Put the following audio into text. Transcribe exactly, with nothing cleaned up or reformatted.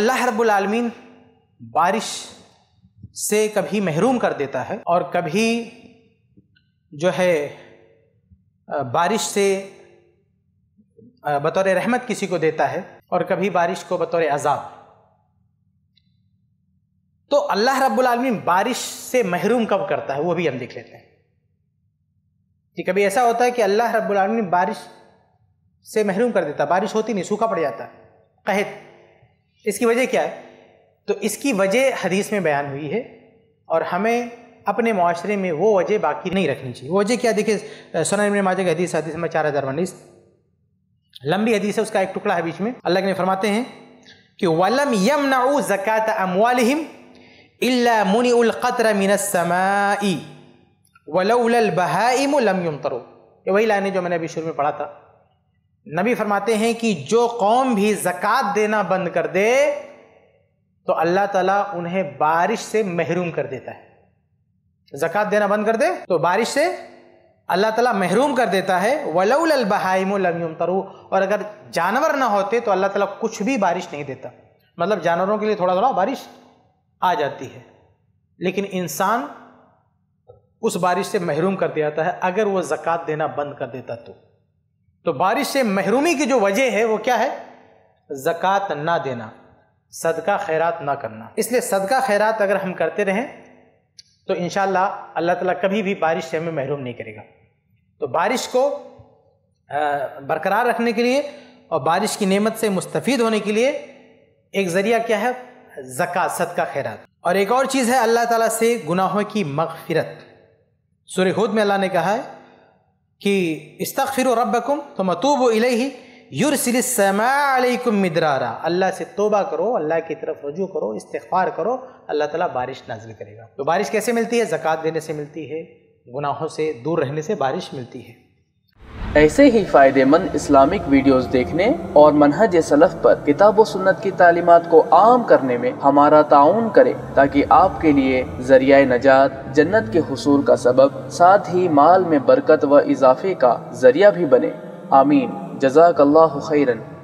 अल्लाह रब्बुल आलमीन बारिश से कभी महरूम कर देता है और कभी जो है बारिश से बतौर रहमत किसी को देता है और कभी बारिश को बतौर अजाब। तो अल्लाह रब्बुल आलमीन बारिश से महरूम कब करता है वो भी हम देख लेते हैं कि कभी ऐसा होता है कि अल्लाह रब्बुल आलमीन बारिश से महरूम कर देता है, बारिश होती नहीं, सूखा पड़ जाता है, कहत। इसकी वजह क्या है? तो इसकी वजह हदीस में बयान हुई है और हमें अपने माशरे में वो वजह बाकी नहीं रखनी चाहिए। वो वजह क्या? देखिए सुनन इब्न माजा की हदीस हदीस में चार हज़ार उन्नीस लंबी हदीस है, उसका एक टुकड़ा है बीच में। अल्लाह के फरमाते हैं कि वलम यमनऊ ज़कात अमवालिहिम इल्ला मुनिउल क़त्र मिनस समाई वलौलल बहाइम लम यमतरू। ये वही लाइन है जो मैंने अभी शुरू में पढ़ा था। नबी फरमाते हैं कि जो कौम भी ज़कात देना बंद कर दे तो अल्लाह ताला उन्हें बारिश से महरूम कर देता है। ज़कात देना बंद कर दे तो बारिश से अल्लाह ताला महरूम कर देता है। वलौलल बहाइम लम यमतरू, और अगर जानवर ना होते तो अल्लाह ताला कुछ भी बारिश नहीं देता। मतलब जानवरों के लिए थोड़ा थोड़ा बारिश आ जाती है, लेकिन इंसान उस बारिश से महरूम कर दिया जाता है अगर वो ज़कात देना बंद कर देता। तो तो बारिश से महरूमी की जो वजह है वो क्या है? ज़कात ना देना, सदका खैरात ना करना। इसलिए सदका खैरात अगर हम करते रहें तो इंशाल्लाह अल्लाह ताला कभी भी बारिश से हमें महरूम नहीं करेगा। तो बारिश को बरकरार रखने के लिए और बारिश की नेमत से मुस्तफ़ीद होने के लिए एक ज़रिया क्या है? ज़कात, सदका खैरात। और एक और चीज़ है अल्लाह ताला से गुनाहों की मगफिरत। सूरह हुद में अल्लाह ने कहा है कि इस्तग़फिरू रब्बकुम तुम तूबू इलैहि युरसिलिस समा अलैकुम मिदरारा। अल्लाह से तोबा करो, अल्लाह की तरफ रुजू करो, इस्तिग़फार करो, अल्लाह ताला बारिश नाजिल करेगा। तो बारिश कैसे मिलती है? ज़कात देने से मिलती है, गुनाहों से दूर रहने से बारिश मिलती है। ऐसे ही फ़ायदेमंद इस्लामिक वीडियोस देखने और मनहज सलफ़ पर किताब व सुन्नत की तालीमात को आम करने में हमारा ताउन करें, ताकि आपके लिए ज़रिया नजात, जन्नत के हुसूल का सबब, साथ ही माल में बरकत व इजाफे का ज़रिया भी बने। आमीन। जज़ाकल्लाहु खैरन।